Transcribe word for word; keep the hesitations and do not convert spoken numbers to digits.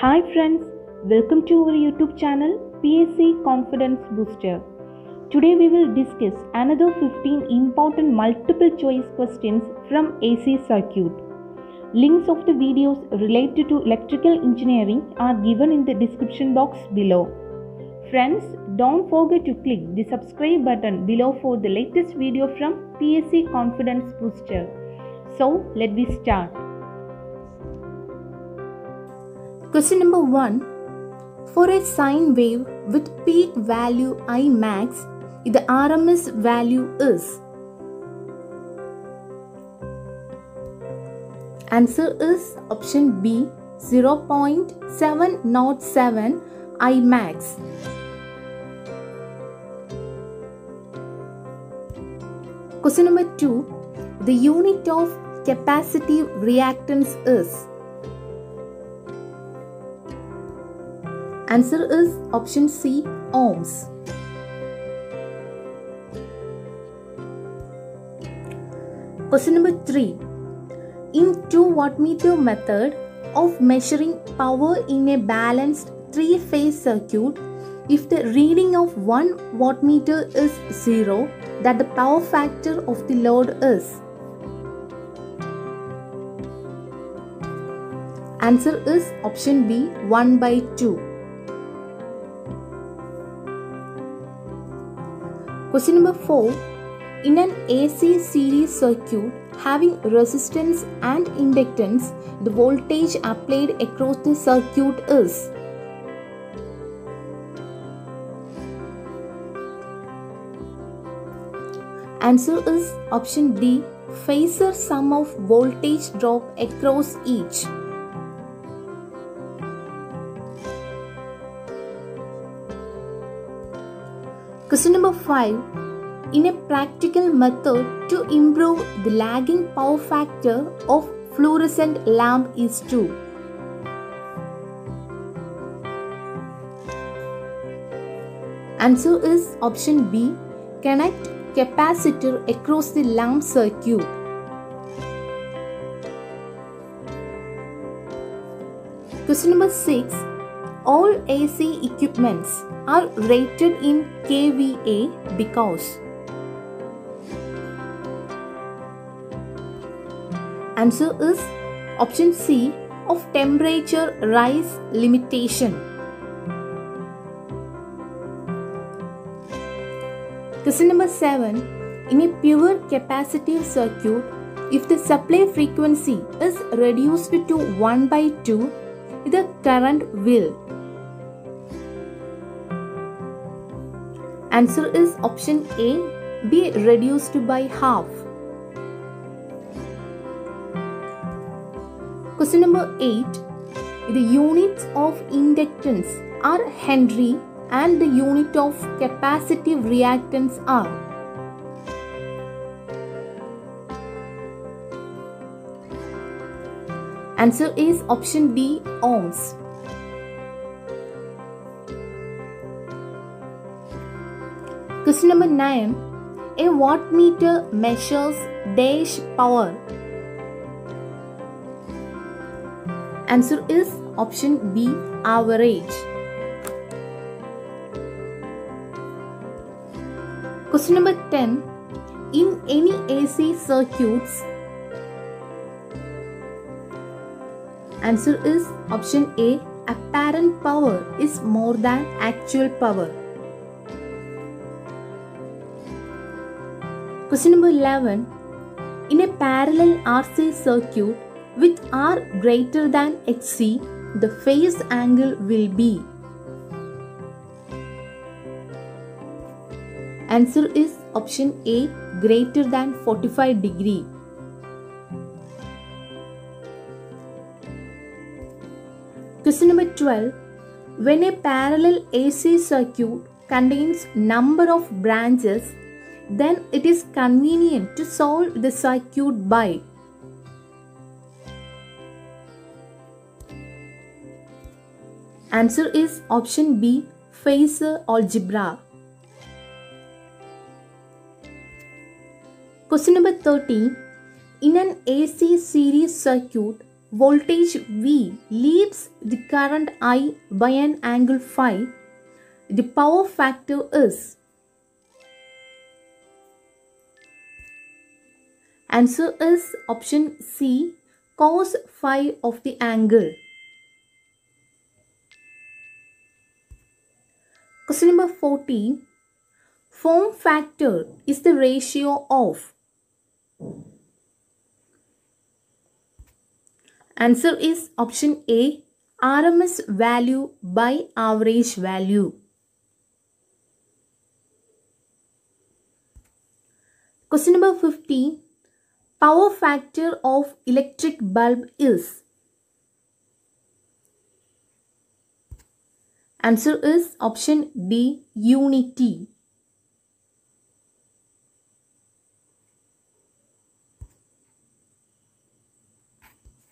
Hi friends, welcome to our YouTube channel P S C confidence booster. Today we will discuss another fifteen important multiple choice questions from A C circuit. Links of the videos related to electrical engineering are given in the description box below. Friends, don't forget to click the subscribe button below for the latest video from P S C confidence booster. So let me start. Question number one. For a sine wave with peak value I max, the R M S value is? Answer is option B, zero point seven zero seven I max. Question number two. The unit of capacitive reactance is? Answer is option C, ohms. Question number three. In two wattmeter method of measuring power in a balanced three-phase circuit, if the reading of one wattmeter is zero, that the power factor of the load is? Answer is option B, one by two. Question number four. In an A C series circuit having resistance and inductance, the voltage applied across the circuit is? Answer is option D, phasor sum of voltage drop across each. Question number five. In a practical method to improve the lagging power factor of fluorescent lamp is to? Answer is option B, connect capacitor across the lamp circuit. Question number six. All A C equipments are rated in K V A because? Answer is option C, of temperature rise limitation. Question number seven. In a pure capacitive circuit, if the supply frequency is reduced to one by two, the current will? Answer is option A, be reduced by half. Question number eight. The units of inductance are Henry and the unit of capacitive reactance are? Answer is option D, ohms. Question number nine. A wattmeter measures dash power. Answer is option B, average. Question number ten. In any A C circuits? Answer is option A, apparent power is more than actual power. Question number eleven. In a parallel R C circuit with R greater than H C, the phase angle will be? Answer is option A, greater than forty-five degree. Question number twelve. When a parallel A C circuit contains number of branches, then it is convenient to solve the circuit by? Answer is option B, phasor algebra. Question number thirteen. In an A C series circuit, voltage V leaves the current I by an angle phi, the power factor is. Answer is option C, cos phi of the angle. Question number forty. Form factor is the ratio of. Answer is option A, R M S value by average value. Question number fifty. Power factor of electric bulb is. Answer is option B, unity.